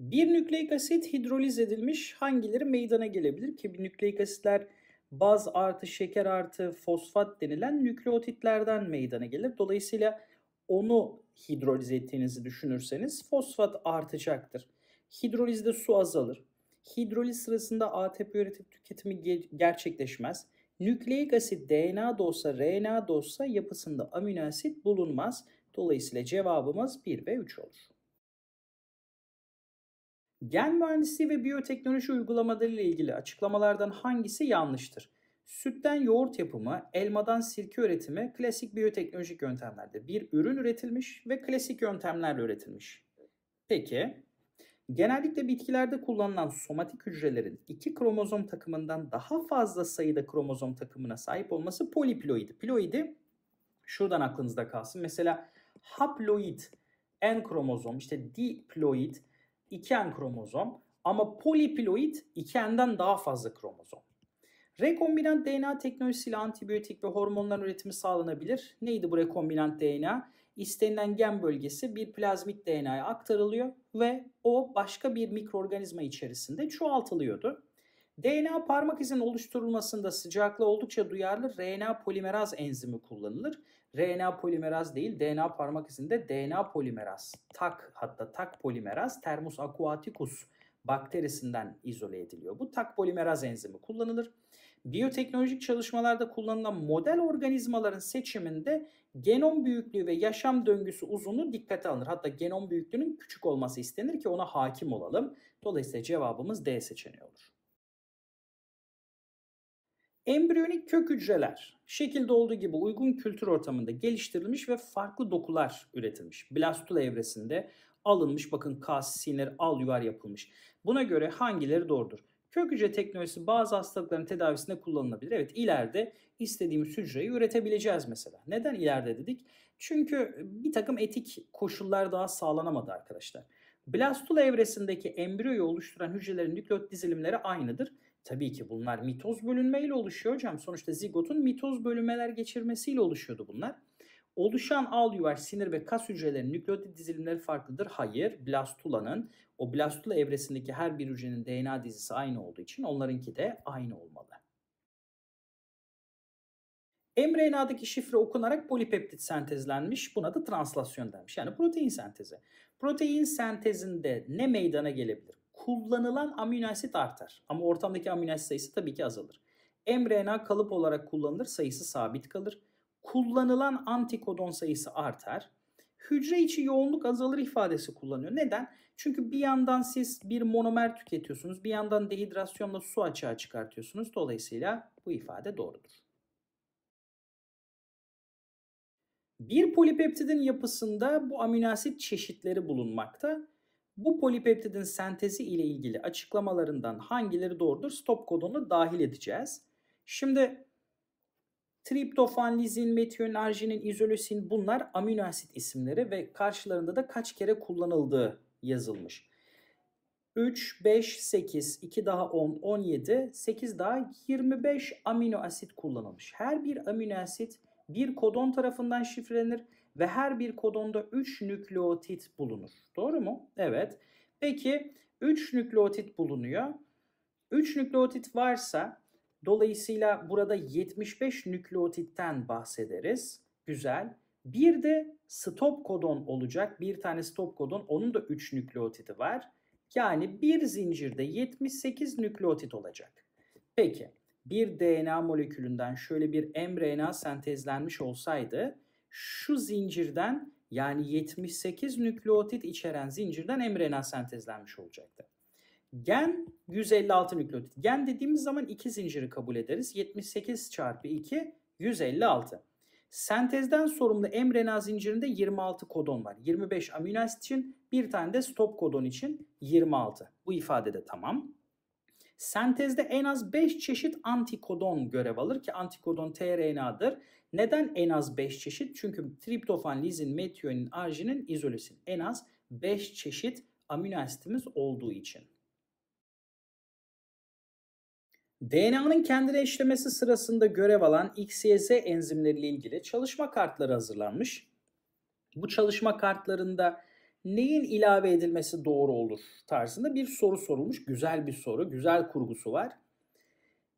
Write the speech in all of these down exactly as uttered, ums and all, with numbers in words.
Bir nükleik asit hidroliz edilmiş, hangileri meydana gelebilir ki nükleik asitler baz artı şeker artı fosfat denilen nükleotitlerden meydana gelir. Dolayısıyla onu hidroliz ettiğinizi düşünürseniz fosfat artacaktır. Hidrolizde su azalır. Hidroliz sırasında A T P üretip tüketimi gerçekleşmez. Nükleik asit D N A da olsa R N A da olsa yapısında amino asit bulunmaz. Dolayısıyla cevabımız bir ve üç olur. Gen mühendisliği ve biyoteknoloji uygulamaları ile ilgili açıklamalardan hangisi yanlıştır? Sütten yoğurt yapımı, elmadan sirke üretimi klasik biyoteknolojik yöntemlerde bir ürün üretilmiş ve klasik yöntemlerle üretilmiş. Peki, genellikle bitkilerde kullanılan somatik hücrelerin iki kromozom takımından daha fazla sayıda kromozom takımına sahip olması poliploidi. Ploidi şuradan aklınızda kalsın. Mesela haploid N kromozom, işte diploid iki N kromozom ama poliploid iki N'den daha fazla kromozom. Rekombinant D N A teknolojisiyle antibiyotik ve hormonların üretimi sağlanabilir. Neydi bu rekombinant D N A? İstenilen gen bölgesi bir plazmik D N A'ya aktarılıyor ve o başka bir mikroorganizma içerisinde çoğaltılıyordu. D N A parmak izinin oluşturulmasında sıcaklığa oldukça duyarlı R N A polimeraz enzimi kullanılır. R N A polimeraz değil, D N A parmak izinde D N A polimeraz. Taq, hatta Taq polimeraz Thermus aquaticus bakterisinden izole ediliyor. Bu Taq polimeraz enzimi kullanılır. Biyoteknolojik çalışmalarda kullanılan model organizmaların seçiminde genom büyüklüğü ve yaşam döngüsü uzunluğu dikkate alınır. Hatta genom büyüklüğünün küçük olması istenir ki ona hakim olalım. Dolayısıyla cevabımız D seçeneği olur. Embriyonik kök hücreler şekilde olduğu gibi uygun kültür ortamında geliştirilmiş ve farklı dokular üretilmiş. Blastula evresinde alınmış, bakın kas, sinir, al yuvar yapılmış. Buna göre hangileri doğrudur? Kök hücre teknolojisi bazı hastalıkların tedavisinde kullanılabilir. Evet, ileride istediğimiz hücreyi üretebileceğiz mesela. Neden ileride dedik? Çünkü bir takım etik koşullar daha sağlanamadı arkadaşlar. Blastula evresindeki embriyoyu oluşturan hücrelerin nükleot dizilimleri aynıdır. Tabii ki bunlar mitoz bölünmeyle oluşuyor hocam. Sonuçta zigotun mitoz bölünmeler geçirmesiyle oluşuyordu bunlar. Oluşan al yuvar, sinir ve kas hücrelerinin nükleotit dizilimleri farklıdır. Hayır, blastula'nın, o blastula evresindeki her bir hücrenin D N A dizisi aynı olduğu için onlarınki de aynı olmalı. em R N A'daki şifre okunarak polipeptit sentezlenmiş. Buna da translasyon denmiş. Yani protein sentezi. Protein sentezinde ne meydana gelebilir? Kullanılan amino asit artar ama ortamdaki amino asit sayısı tabii ki azalır. em R N A kalıp olarak kullanılır, sayısı sabit kalır. Kullanılan antikodon sayısı artar. Hücre içi yoğunluk azalır ifadesi kullanıyor. Neden? Çünkü bir yandan siz bir monomer tüketiyorsunuz, bir yandan dehidrasyonla su açığa çıkartıyorsunuz. Dolayısıyla bu ifade doğrudur. Bir polipeptidin yapısında bu amino asit çeşitleri bulunmakta. Bu polipeptidin sentezi ile ilgili açıklamalarından hangileri doğrudur? Stop kodonu dahil edeceğiz. Şimdi triptofan, lizin, metion, arginin, izolosin bunlar amino asit isimleri ve karşılarında da kaç kere kullanıldığı yazılmış. üç, beş, sekiz, iki daha on, on yedi, sekiz daha yirmi beş amino asit kullanılmış. Her bir amino asit bir kodon tarafından şifrelenir ve her bir kodonda üç nükleotit bulunur. Doğru mu? Evet. Peki üç nükleotit bulunuyor. üç nükleotit varsa dolayısıyla burada yetmiş beş nükleotitten bahsederiz. Güzel. Bir de stop kodon olacak. Bir tane stop kodon, onun da üç nükleotiti var. Yani bir zincirde yetmiş sekiz nükleotit olacak. Peki bir D N A molekülünden şöyle bir em R N A sentezlenmiş olsaydı şu zincirden, yani yetmiş sekiz nükleotit içeren zincirden em R N A sentezlenmiş olacaktı. Gen yüz elli altı nükleotit. Gen dediğimiz zaman iki zinciri kabul ederiz. yetmiş sekiz çarpı iki, yüz elli altı. Sentezden sorumlu em R N A zincirinde yirmi altı kodon var. yirmi beş amino asit için, bir tane de stop kodon için yirmi altı. Bu ifade de tamam. Sentezde en az beş çeşit antikodon görev alır ki antikodon te R N A'dır. Neden en az beş çeşit? Çünkü triptofan, lizin, metionin, arginin, izolosin. En az beş çeşit amino asitimiz olduğu için. D N A'nın kendine işlemesi sırasında görev alan X Y Z enzimleriyle ilgili çalışma kartları hazırlanmış. Bu çalışma kartlarında neyin ilave edilmesi doğru olur tarzında bir soru sorulmuş. Güzel bir soru, güzel kurgusu var.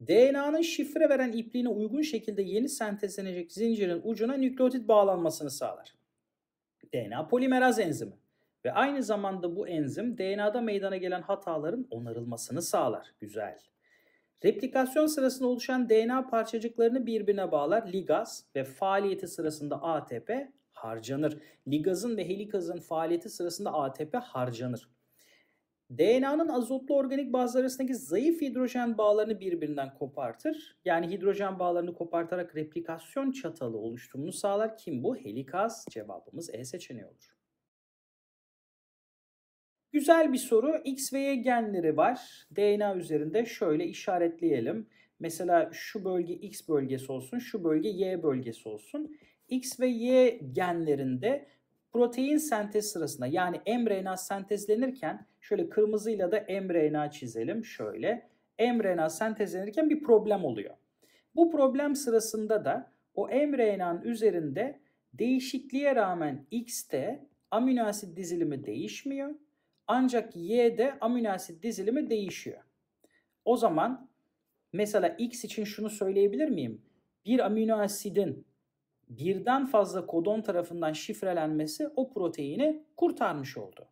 D N A'nın şifre veren ipliğine uygun şekilde yeni sentezlenecek zincirin ucuna nükleotit bağlanmasını sağlar. D N A polimeraz enzimi ve aynı zamanda bu enzim D N A'da meydana gelen hataların onarılmasını sağlar. Güzel. Replikasyon sırasında oluşan D N A parçacıklarını birbirine bağlar. Ligaz ve faaliyeti sırasında A T P harcanır. Ligazın ve helikazın faaliyeti sırasında A T P harcanır. D N A'nın azotlu organik bazlar arasındaki zayıf hidrojen bağlarını birbirinden kopartır. Yani hidrojen bağlarını kopartarak replikasyon çatalı oluşumunu sağlar. Kim bu? Helikaz. Cevabımız E seçeneği olur. Güzel bir soru. X ve Y genleri var. D N A üzerinde şöyle işaretleyelim. Mesela şu bölge X bölgesi olsun, şu bölge Y bölgesi olsun. X ve Y genlerinde protein sentez sırasında yani mRNA sentezlenirken şöyle kırmızıyla da mRNA çizelim. Şöyle mRNA sentezlenirken bir problem oluyor. Bu problem sırasında da o mRNA'nın üzerinde değişikliğe rağmen X'te amino asit dizilimi değişmiyor. Ancak Y'de amino asit dizilimi değişiyor. O zaman mesela X için şunu söyleyebilir miyim? Bir amino asidin birden fazla kodon tarafından şifrelenmesi o proteini kurtarmış oldu.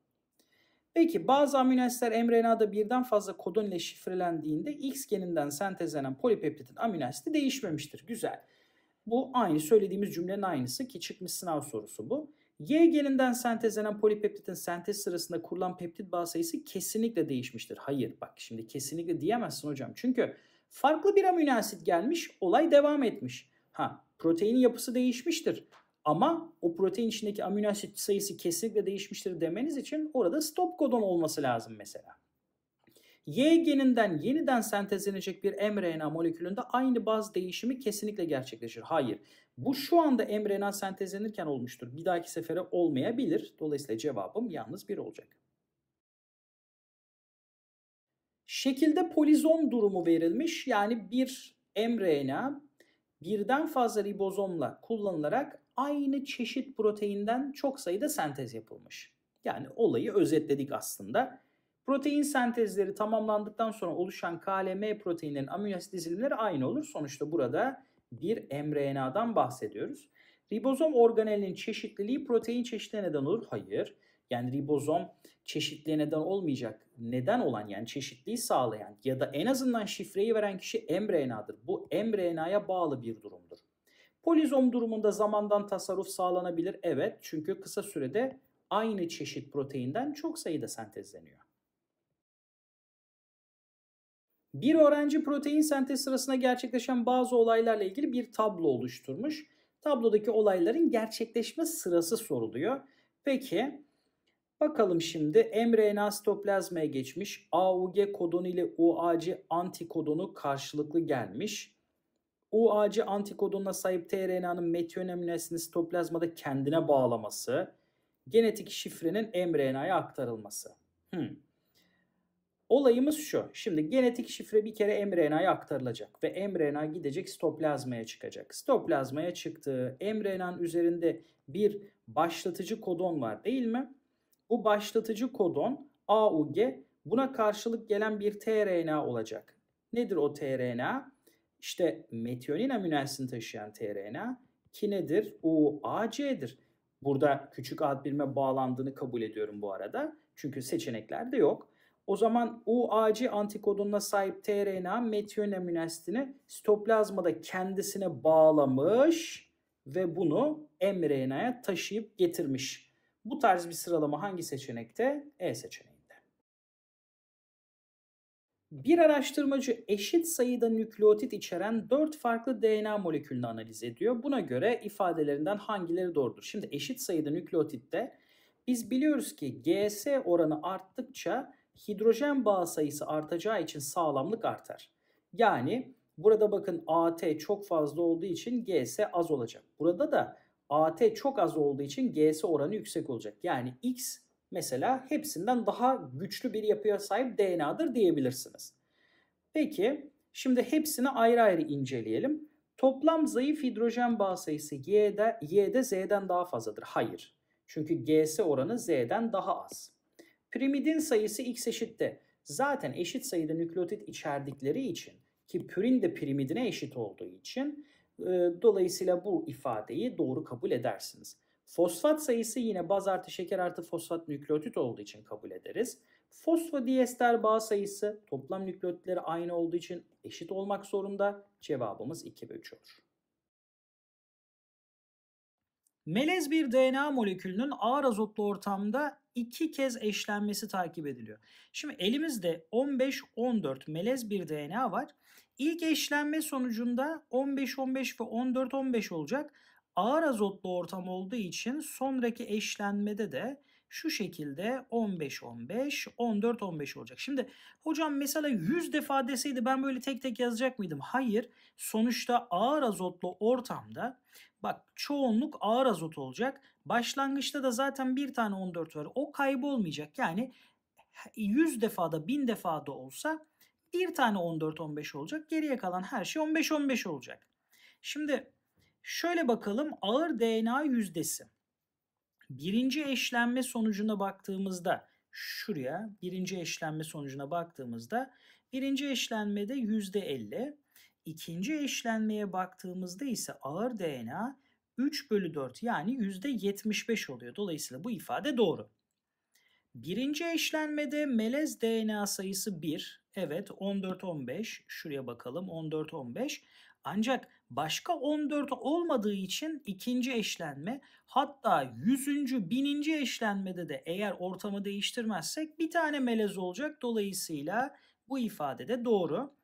Peki bazı amino asitler mRNA'da birden fazla kodon ile şifrelendiğinde X geninden sentezlenen polipeptidin amino asidi değişmemiştir. Güzel. Bu aynı söylediğimiz cümlenin aynısı ki çıkmış sınav sorusu bu. Y geninden sentezlenen polipeptidin sentez sırasında kurulan peptit bağ sayısı kesinlikle değişmiştir. Hayır, bak şimdi kesinlikle diyemezsin hocam. Çünkü farklı bir amino asit gelmiş, olay devam etmiş. Ha, proteinin yapısı değişmiştir. Ama o protein içindeki amino asit sayısı kesinlikle değişmiştir demeniz için orada stop kodon olması lazım mesela. Y geninden yeniden sentezlenecek bir mRNA molekülünde aynı baz değişimi kesinlikle gerçekleşir. Hayır. Bu şu anda mRNA sentezlenirken olmuştur. Bir dahaki sefere olmayabilir. Dolayısıyla cevabım yalnız bir olacak. Şekilde polizom durumu verilmiş. Yani bir mRNA birden fazla ribozomla kullanılarak aynı çeşit proteinden çok sayıda sentez yapılmış. Yani olayı özetledik aslında. Protein sentezleri tamamlandıktan sonra oluşan K L M proteinlerin amino asit dizilimleri aynı olur. Sonuçta burada bir mRNA'dan bahsediyoruz. Ribozom organelinin çeşitliliği protein çeşitliğine neden olur. Hayır. Yani ribozom çeşitliğe neden olmayacak. Neden olan yani çeşitliliği sağlayan ya da en azından şifreyi veren kişi mRNA'dır. Bu mRNA'ya bağlı bir durumdur. Polizom durumunda zamandan tasarruf sağlanabilir. Evet, çünkü kısa sürede aynı çeşit proteinden çok sayıda sentezleniyor. Bir öğrenci protein sentez sırasında gerçekleşen bazı olaylarla ilgili bir tablo oluşturmuş. Tablodaki olayların gerçekleşme sırası soruluyor. Peki bakalım şimdi mRNA sitoplazmaya geçmiş. A U G kodonu ile U A C antikodonu karşılıklı gelmiş. U A C antikodonuna sahip tRNA'nın metionamino asidini sitoplazmada kendine bağlaması. Genetik şifrenin mRNA'ya aktarılması. Hmm. Olayımız şu. Şimdi genetik şifre bir kere mRNA'ya aktarılacak ve mRNA gidecek sitoplazmaya çıkacak. Sitoplazmaya çıktığı mRNA'nın üzerinde bir başlatıcı kodon var değil mi? Bu başlatıcı kodon A U G, buna karşılık gelen bir tRNA olacak. Nedir o tRNA? İşte metionin amino asidini taşıyan tRNA ki nedir? U A C'dir. Burada küçük ad birime bağlandığını kabul ediyorum bu arada. Çünkü seçeneklerde yok. O zaman U A C antikodonuna sahip tRNA metionin amino asidini sitoplazmada kendisine bağlamış ve bunu mRNA'ya taşıyıp getirmiş. Bu tarz bir sıralama hangi seçenekte? E seçeneğinde. Bir araştırmacı eşit sayıda nükleotit içeren dört farklı D N A molekülünü analiz ediyor. Buna göre ifadelerinden hangileri doğrudur? Şimdi eşit sayıda nükleotitte biz biliyoruz ki G C oranı arttıkça hidrojen bağ sayısı artacağı için sağlamlık artar. Yani burada bakın A T çok fazla olduğu için G S az olacak. Burada da A T çok az olduğu için G S oranı yüksek olacak. Yani X mesela hepsinden daha güçlü bir yapıya sahip D N A'dır diyebilirsiniz. Peki şimdi hepsini ayrı ayrı inceleyelim. Toplam zayıf hidrojen bağ sayısı Y'de, Y'de Z'den daha fazladır. Hayır. Çünkü G S oranı Z'den daha az. Pirimidin sayısı X eşitte. Zaten eşit sayıda nükleotit içerdikleri için ki pürin de pirimidine eşit olduğu için e, dolayısıyla bu ifadeyi doğru kabul edersiniz. Fosfat sayısı yine baz artı şeker artı fosfat nükleotit olduğu için kabul ederiz. Fosfodiester bağ sayısı toplam nükleotitleri aynı olduğu için eşit olmak zorunda. Cevabımız iki ve üç olur. Melez bir D N A molekülünün ağır azotlu ortamda iki kez eşlenmesi takip ediliyor. Şimdi elimizde on beş on dört melez bir D N A var. İlk eşlenme sonucunda on beş on beş ve on dört on beş olacak. Ağır azotlu ortam olduğu için sonraki eşlenmede de şu şekilde on beş on beş, on dört on beş olacak. Şimdi hocam mesela yüz defa deseydi ben böyle tek tek yazacak mıydım? Hayır. Sonuçta ağır azotlu ortamda bak çoğunluk ağır azot olacak. Başlangıçta da zaten bir tane on dört var. O kaybolmayacak. Yani yüz defada bin defada olsa bir tane on dört on beş olacak. Geriye kalan her şey on beş on beş olacak. Şimdi şöyle bakalım ağır D N A yüzdesi. Birinci eşlenme sonucuna baktığımızda şuraya birinci eşlenme sonucuna baktığımızda birinci eşlenmede yüzde elli. İkinci eşlenmeye baktığımızda ise ağır D N A üç bölü dört yani yüzde yetmiş beş oluyor. Dolayısıyla bu ifade doğru. Birinci eşlenmede melez D N A sayısı bir. Evet on dört on beş şuraya bakalım on dört on beş. Ancak başka on dört olmadığı için ikinci eşlenme hatta yüzüncü, bininci eşlenmede de eğer ortamı değiştirmezsek bir tane melez olacak. Dolayısıyla bu ifade de doğru.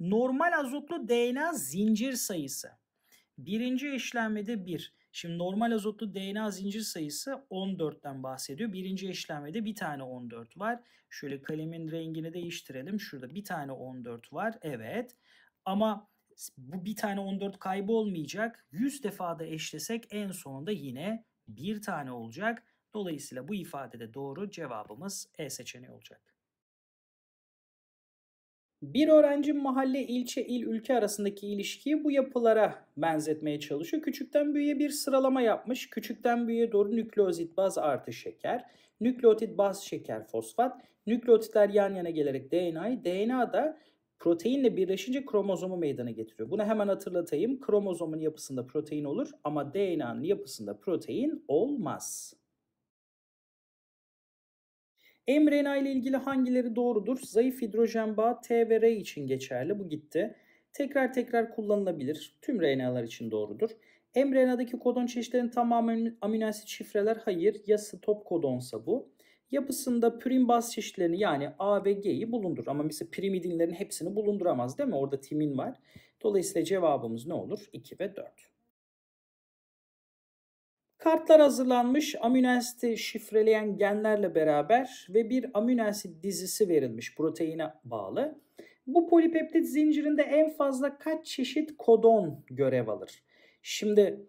Normal azotlu D N A zincir sayısı. Birinci eşlenmede bir. Şimdi normal azotlu D N A zincir sayısı on dörtten bahsediyor. Birinci eşlenmede bir tane on dört var. Şöyle kalemin rengini değiştirelim. Şurada bir tane on dört var. Evet ama bu bir tane on dört kaybolmayacak. yüz defa da eşlesek en sonunda yine bir tane olacak. Dolayısıyla bu ifade de doğru. Cevabımız E seçeneği olacak. Bir öğrenci mahalle, ilçe, il, ülke arasındaki ilişkiyi bu yapılara benzetmeye çalışıyor. Küçükten büyüğe bir sıralama yapmış. Küçükten büyüğe doğru nükleozit baz artı şeker, nükleotit baz şeker fosfat, nükleotitler yan yana gelerek D N A'yı, D N A'da proteinle birleşince kromozomu meydana getiriyor. Bunu hemen hatırlatayım. Kromozomun yapısında protein olur ama D N A'nın yapısında protein olmaz. mRNA ile ilgili hangileri doğrudur? Zayıf hidrojen bağı T ve R için geçerli. Bu gitti. Tekrar tekrar kullanılabilir. Tüm R N A'lar için doğrudur. mRNA'daki kodon çeşitlerinin tamamı amino asit şifreler hayır. Ya stop kodonsa bu. Yapısında pürin baz çeşitlerini yani A ve G'yi bulundur. Ama mesela pirimidinlerin hepsini bulunduramaz değil mi? Orada timin var. Dolayısıyla cevabımız ne olur? iki ve dört. Kartlar hazırlanmış amino asiti şifreleyen genlerle beraber ve bir amino asit dizisi verilmiş proteine bağlı. Bu polipeptit zincirinde en fazla kaç çeşit kodon görev alır? Şimdi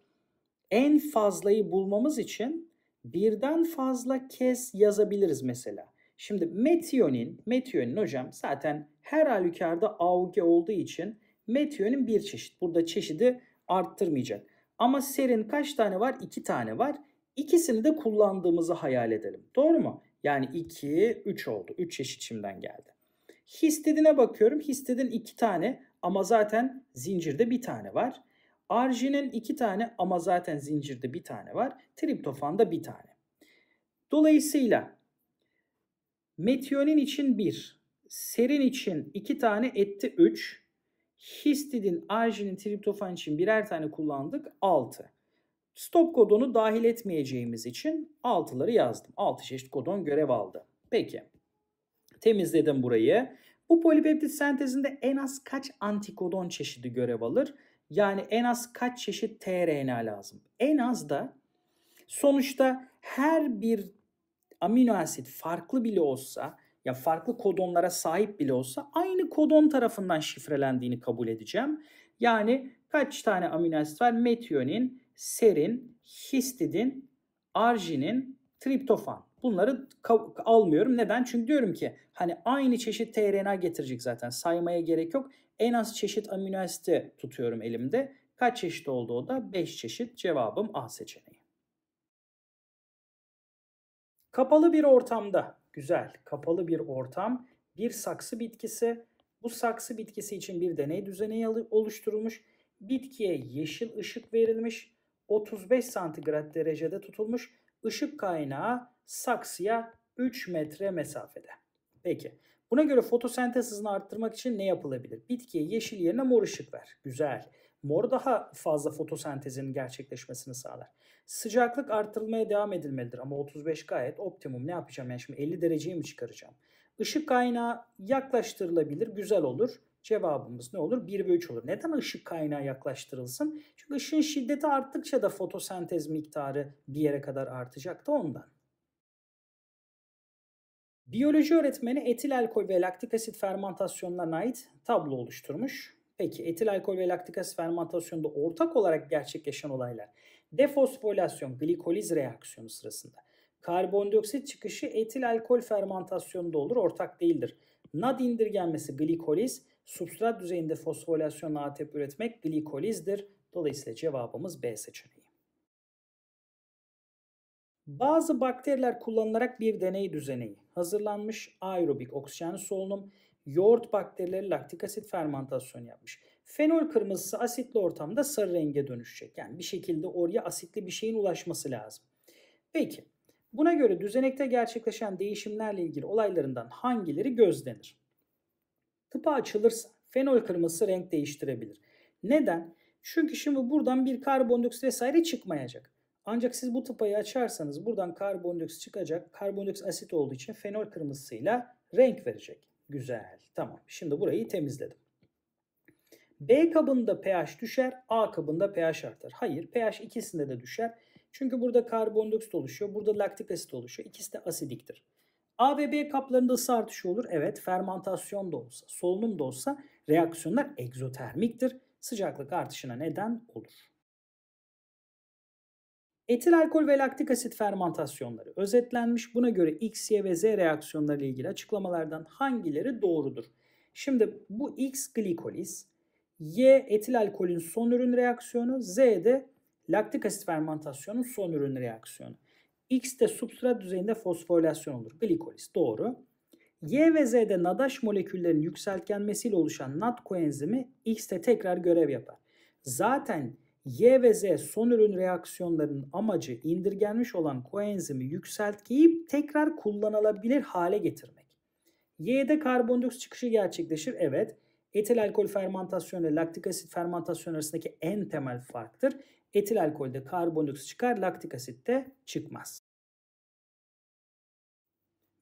en fazlayı bulmamız için birden fazla kez yazabiliriz mesela. Şimdi metiyonin, metiyonin hocam zaten her halükarda A U G olduğu için metiyonin bir çeşit. Burada çeşidi arttırmayacak. Ama serin kaç tane var? iki tane var. İkisini de kullandığımızı hayal edelim. Doğru mu? Yani iki, üç oldu. üç çeşit şimdiden geldi. Histidine bakıyorum. Histidin iki tane ama zaten zincirde bir tane var. Arginin iki tane ama zaten zincirde bir tane var. Triptofanda bir tane. Dolayısıyla metiyonin için bir, serin için iki tane etti üç, histidin, arginin, triptofan için birer tane kullandık altı. Stop kodonu dahil etmeyeceğimiz için altıları yazdım. altı çeşit kodon görev aldı. Peki. Temizledim burayı. Bu polipeptit sentezinde en az kaç antikodon çeşidi görev alır? Yani en az kaç çeşit tRNA lazım? En az da sonuçta her bir amino asit farklı bile olsa ya farklı kodonlara sahip bile olsa aynı kodon tarafından şifrelendiğini kabul edeceğim. Yani kaç tane amino asit var? Metiyonin, serin, histidin, arginin, triptofan. Bunları almıyorum. Neden? Çünkü diyorum ki hani aynı çeşit tRNA getirecek zaten. Saymaya gerek yok. En az çeşit amino asiti tutuyorum elimde. Kaç çeşit oldu o da? beş çeşit. Cevabım A seçeneği. Kapalı bir ortamda, güzel, kapalı bir ortam, bir saksı bitkisi. Bu saksı bitkisi için bir deney düzeni oluşturulmuş. Bitkiye yeşil ışık verilmiş, otuz beş santigrat derecede tutulmuş. Işık kaynağı saksıya üç metre mesafede. Peki, buna göre fotosentez hızını arttırmak için ne yapılabilir? Bitkiye yeşil yerine mor ışık ver. Güzel. Mor daha fazla fotosentezin gerçekleşmesini sağlar. Sıcaklık artırılmaya devam edilmelidir ama otuz beş gayet optimum. Ne yapacağım yani şimdi elli dereceyi mi çıkaracağım? Işık kaynağı yaklaştırılabilir, güzel olur. Cevabımız ne olur? bir bölü üç olur. Neden ışık kaynağı yaklaştırılsın? Çünkü ışığın şiddeti arttıkça da fotosentez miktarı bir yere kadar artacak da ondan. Biyoloji öğretmeni etil alkol ve laktik asit fermentasyonlarına ait tablo oluşturmuş. Peki etil alkol ve laktik asit fermentasyonunda ortak olarak gerçekleşen olaylar: defosforilasyon, glikoliz reaksiyonu sırasında. Karbondioksit çıkışı etil alkol fermentasyonunda olur, ortak değildir. N A D indirgenmesi glikoliz, substrat düzeyinde fosforilasyonla A T P üretmek glikolizdir. Dolayısıyla cevabımız B seçeneği. Bazı bakteriler kullanılarak bir deney düzeni hazırlanmış. Aerobik oksijenli solunum, yoğurt bakterileri laktik asit fermentasyonu yapmış. Fenol kırmızısı asitli ortamda sarı renge dönüşecek. Yani bir şekilde oraya asitli bir şeyin ulaşması lazım. Peki buna göre düzenekte gerçekleşen değişimlerle ilgili olaylarından hangileri gözlenir? Tıpa açılırsa fenol kırmızısı renk değiştirebilir. Neden? Çünkü şimdi buradan bir karbondioksit vesaire çıkmayacak. Ancak siz bu tıpayı açarsanız buradan karbondioksit çıkacak. Karbondioksit asit olduğu için fenol kırmızısıyla renk verecek. Güzel. Tamam. Şimdi burayı temizledim. B kabında pH düşer, A kabında pH artar. Hayır, pH ikisinde de düşer. Çünkü burada karbondioksit oluşuyor, burada laktik asit oluşuyor. İkisi de asidiktir. A ve B kaplarında ısı artışı olur. Evet, fermantasyon da olsa, solunum da olsa reaksiyonlar egzotermiktir. Sıcaklık artışına neden olur. Etil alkol ve laktik asit fermentasyonları özetlenmiş. Buna göre X, Y ve Z reaksiyonları ile ilgili açıklamalardan hangileri doğrudur? Şimdi bu X glikoliz, Y etil alkolün son ürün reaksiyonu, Z de laktik asit fermentasyonun son ürün reaksiyonu. X de substrat düzeyinde fosforilasyon olur. Glikoliz doğru. Y ve Z'de N A D H moleküllerinin yükseltgenmesiyle oluşan N A D koenzimi X'te tekrar görev yapar. Zaten Y ve Z son ürün reaksiyonlarının amacı indirgenmiş olan koenzimi yükseltgeyip tekrar kullanılabilir hale getirmek. Y'de karbondioksit çıkışı gerçekleşir. Evet, etil alkol fermentasyonu ile laktik asit fermentasyonu arasındaki en temel farktır. Etil alkolde karbondioksit çıkar, laktik asitte çıkmaz.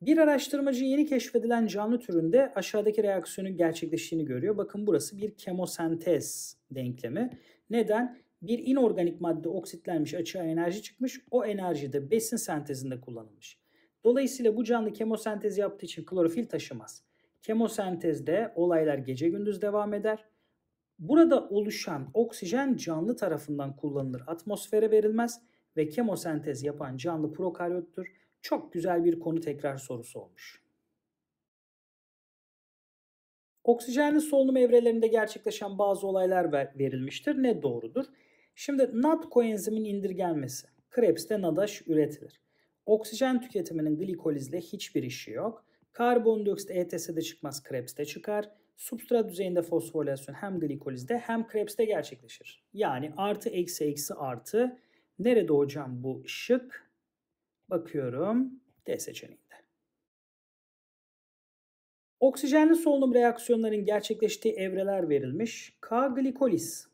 Bir araştırmacı yeni keşfedilen canlı türünde aşağıdaki reaksiyonun gerçekleştiğini görüyor. Bakın burası bir kemosentez denklemi. Neden? Bir inorganik madde oksitlenmiş, açığa enerji çıkmış. O enerji de besin sentezinde kullanılmış. Dolayısıyla bu canlı kemosentez yaptığı için klorofil taşımaz. Kemosentezde olaylar gece gündüz devam eder. Burada oluşan oksijen canlı tarafından kullanılır, atmosfere verilmez ve kemosentez yapan canlı prokaryottur. Çok güzel bir konu tekrar sorusu olmuş. Oksijenli solunum evrelerinde gerçekleşen bazı olaylar verilmiştir. Ne doğrudur? Şimdi N A D koenzimin indirgenmesi. Krebs'te N A D H üretilir. Oksijen tüketiminin glikolizle hiçbir işi yok. Karbondioksit E T S'de çıkmaz, Krebs'te çıkar. Substrat düzeyinde fosforilasyon hem glikolizde hem Krebs'te gerçekleşir. Yani artı eksi eksi artı. Nerede hocam bu şık? Bakıyorum D seçeneğinde. Oksijenli solunum reaksiyonlarının gerçekleştiği evreler verilmiş. K glikoliz.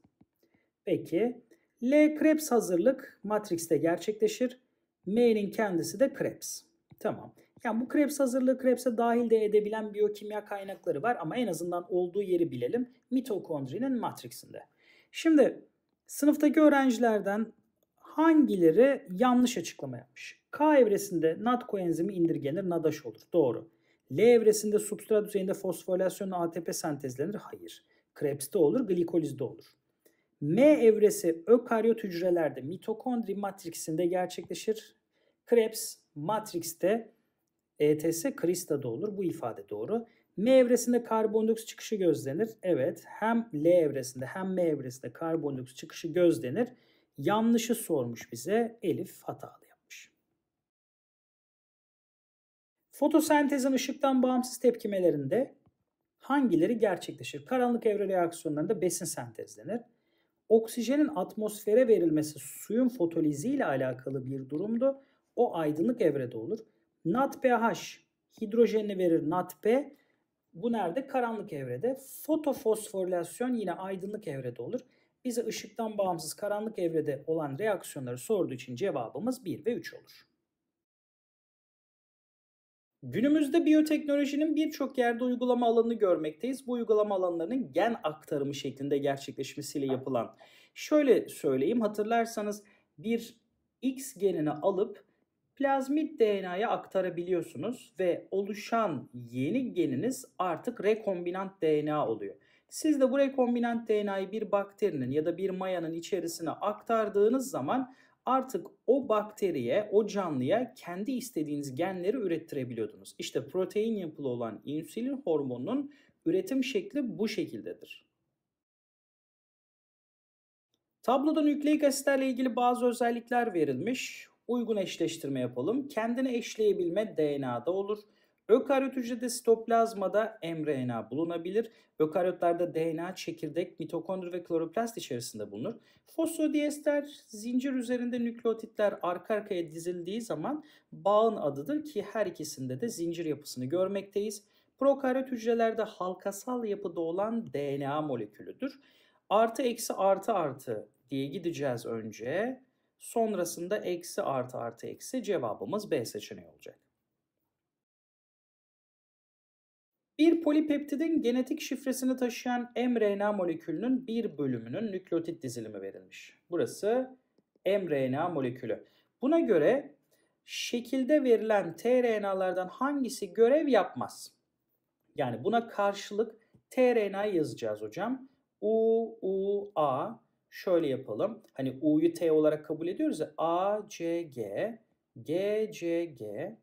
Peki L Krebs hazırlık matrikste gerçekleşir. M'nin kendisi de Krebs. Tamam. Yani bu Krebs hazırlığı Krebs'e dahil de edebilen biyokimya kaynakları var ama en azından olduğu yeri bilelim, mitokondrinin matriksinde. Şimdi sınıftaki öğrencilerden hangileri yanlış açıklama yapmış? K evresinde N A D koenzimi indirgenir, N A D H olur. Doğru. L evresinde substrat düzeyinde fosforilasyonla A T P sentezlenir. Hayır. Krebs'te olur, glikolizde olur. M evresi ökaryot hücrelerde mitokondri matriksinde gerçekleşir. Krebs matrikste, E T S krista'da olur. Bu ifade doğru. M evresinde karbondioksit çıkışı gözlenir. Evet, hem L evresinde hem M evresinde karbondioksit çıkışı gözlenir. Yanlışı sormuş bize. Elif hatalı yapmış. Fotosentezin ışıktan bağımsız tepkimelerinde hangileri gerçekleşir? Karanlık evre reaksiyonlarında besin sentezlenir. Oksijenin atmosfere verilmesi suyun fotoliziyle alakalı bir durumdu. O aydınlık evrede olur. N A D P H hidrojenini verir N A D P. Bu nerede? Karanlık evrede. Fotofosforilasyon yine aydınlık evrede olur. Bize ışıktan bağımsız karanlık evrede olan reaksiyonları sorduğu için cevabımız bir ve üç olur. Günümüzde biyoteknolojinin birçok yerde uygulama alanını görmekteyiz. Bu uygulama alanlarının gen aktarımı şeklinde gerçekleşmesiyle yapılan. Şöyle söyleyeyim, hatırlarsanız bir X genini alıp plazmid D N A'ya aktarabiliyorsunuz ve oluşan yeni geniniz artık rekombinant D N A oluyor. Siz de bu rekombinant D N A'yı bir bakterinin ya da bir mayanın içerisine aktardığınız zaman artık o bakteriye, o canlıya kendi istediğiniz genleri ürettirebiliyordunuz. İşte protein yapılı olan insülin hormonunun üretim şekli bu şekildedir. Tabloda nükleik asitlerle ilgili bazı özellikler verilmiş. Uygun eşleştirme yapalım. Kendini eşleyebilme D N A'da olur. Ökaryot hücrede sitoplazmada mRNA bulunabilir. Ökaryotlarda D N A, çekirdek, mitokondri ve kloroplast içerisinde bulunur. Fosfodiester zincir üzerinde nükleotitler arka arkaya dizildiği zaman bağın adıdır ki her ikisinde de zincir yapısını görmekteyiz. Prokaryot hücrelerde halkasal yapıda olan D N A molekülüdür. Artı eksi artı artı diye gideceğiz önce. Sonrasında eksi artı artı eksi, cevabımız B seçeneği olacak. Bir polipeptidin genetik şifresini taşıyan mRNA molekülünün bir bölümünün nükleotit dizilimi verilmiş. Burası mRNA molekülü. Buna göre şekilde verilen tRNA'lardan hangisi görev yapmaz? Yani buna karşılık tRNA yazacağız hocam. U, U, A. Şöyle yapalım. Hani U'yu T olarak kabul ediyoruz ya. A, C, G. G, C, G.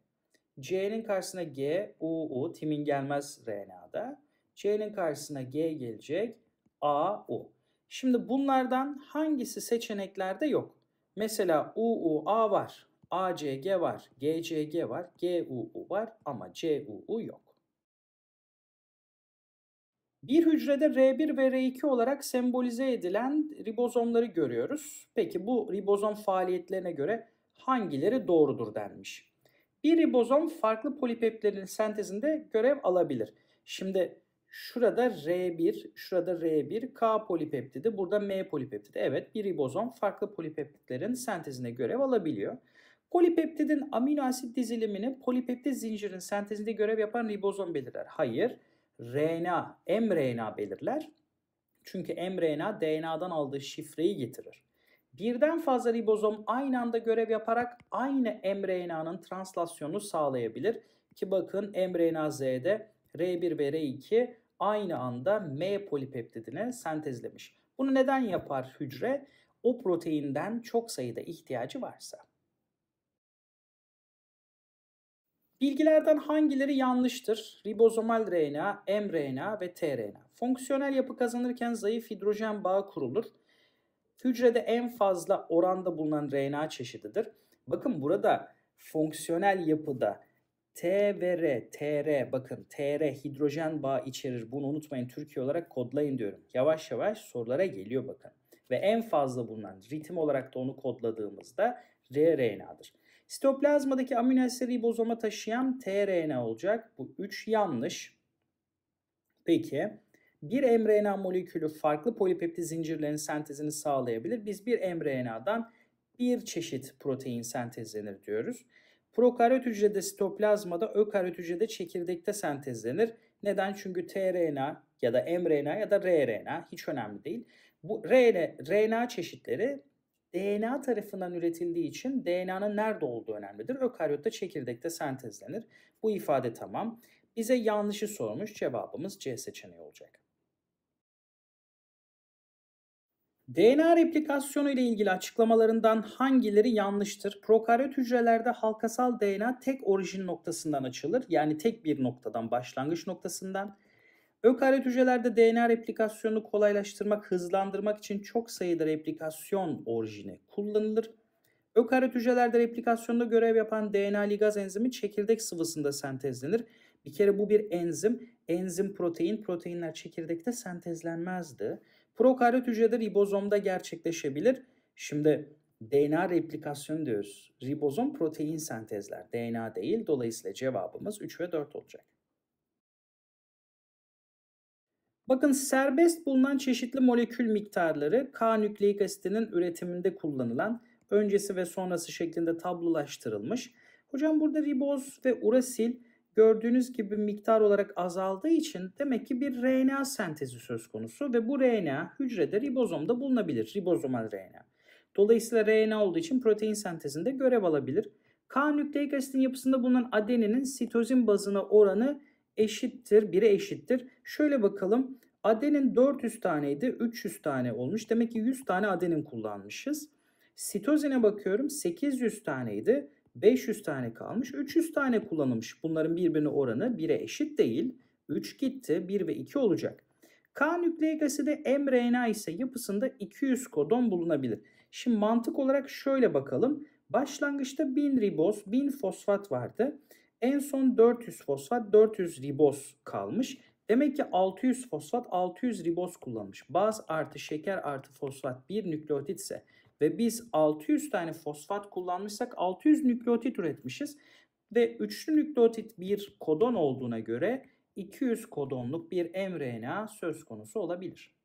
C'nin karşısına G, U, U, timin gelmez R N A'da. C'nin karşısına G gelecek, A, U. Şimdi bunlardan hangisi seçeneklerde yok? Mesela U, U, A var, A, C, G var, G, C, G var, G, U, U var ama C, U, U yok. Bir hücrede R bir ve R iki olarak sembolize edilen ribozomları görüyoruz. Peki bu ribozom faaliyetlerine göre hangileri doğrudur denmiş? Bir ribozom farklı polipeptlerin sentezinde görev alabilir. Şimdi şurada R bir, şurada R bir, K polipeptidi, burada M polipeptidi. Evet, bir ribozom farklı polipeptitlerin sentezine görev alabiliyor. Polipeptidin amino asit dizilimini polipeptit zincirin sentezinde görev yapan ribozom belirler. Hayır, R N A, mRNA belirler. Çünkü mRNA D N A'dan aldığı şifreyi getirir. Birden fazla ribozom aynı anda görev yaparak aynı mRNA'nın translasyonunu sağlayabilir. Ki bakın mRNA-Z'de R bir ve R iki aynı anda M polipeptidini sentezlemiş. Bunu neden yapar hücre? O proteinden çok sayıda ihtiyacı varsa. Bilgilerden hangileri yanlıştır? Ribozomal R N A, mRNA ve tRNA. Fonksiyonel yapı kazanırken zayıf hidrojen bağı kurulur. Hücrede en fazla oranda bulunan R N A çeşididir. Bakın burada fonksiyonel yapıda T ve R, T R, bakın T R hidrojen bağı içerir. Bunu unutmayın, Türkiye olarak kodlayın diyorum. Yavaş yavaş sorulara geliyor bakın. Ve en fazla bulunan ritim olarak da onu kodladığımızda R R N A'dır. Sitoplazmadaki amino asitleri ribozoma taşıyan tRNA olacak. Bu üç yanlış. Peki bir mRNA molekülü farklı polipeptit zincirlerinin sentezini sağlayabilir. Biz bir mRNA'dan bir çeşit protein sentezlenir diyoruz. Prokaryot hücrede sitoplazmada, ökaryot hücrede çekirdekte sentezlenir. Neden? Çünkü tRNA ya da mRNA ya da R R N A hiç önemli değil. Bu R N A çeşitleri D N A tarafından üretildiği için D N A'nın nerede olduğu önemlidir. Ökaryotta, çekirdekte sentezlenir. Bu ifade tamam. Bize yanlışı sormuş. Cevabımız C seçeneği olacak. D N A replikasyonu ile ilgili açıklamalarından hangileri yanlıştır? Prokaryot hücrelerde halkasal D N A tek orijin noktasından açılır. Yani tek bir noktadan, başlangıç noktasından. Ökaryot hücrelerde D N A replikasyonunu kolaylaştırmak, hızlandırmak için çok sayıda replikasyon orijini kullanılır. Ökaryot hücrelerde replikasyonda görev yapan D N A ligaz enzimi çekirdek sıvısında sentezlenir. Bir kere bu bir enzim. Enzim protein. Proteinler çekirdekte sentezlenmezdi. Prokaryot hücrede ribozomda gerçekleşebilir. Şimdi D N A replikasyonu diyoruz. Ribozom protein sentezler. D N A değil. Dolayısıyla cevabımız üç ve dört olacak. Bakın serbest bulunan çeşitli molekül miktarları K nükleik asitinin üretiminde kullanılan öncesi ve sonrası şeklinde tablolaştırılmış. Hocam burada riboz ve urasil gördüğünüz gibi miktar olarak azaldığı için demek ki bir R N A sentezi söz konusu ve bu R N A hücrede ribozomda bulunabilir. Ribozomal R N A. Dolayısıyla R N A olduğu için protein sentezinde görev alabilir. K nükleik asitin yapısında bulunan adeninin sitozin bazına oranı eşittir, bire eşittir. Şöyle bakalım. Adenin dört yüz taneydi, üç yüz tane olmuş. Demek ki yüz tane adenin kullanmışız. Sitozine bakıyorum, sekiz yüz taneydi. beş yüz tane kalmış, üç yüz tane kullanılmış. Bunların birbirine oranı bire eşit değil. üç gitti, bir ve iki olacak. K nükleik asidi mRNA ise yapısında iki yüz kodon bulunabilir. Şimdi mantık olarak şöyle bakalım. Başlangıçta bin riboz, bin fosfat vardı. En son dört yüz fosfat, dört yüz riboz kalmış. Demek ki altı yüz fosfat, altı yüz riboz kullanmış. Baz artı şeker artı fosfat bir nükleotit ise ve biz altı yüz tane fosfat kullanmışsak altı yüz nükleotit üretmişiz. Ve üçlü nükleotit bir kodon olduğuna göre iki yüz kodonluk bir mRNA söz konusu olabilir.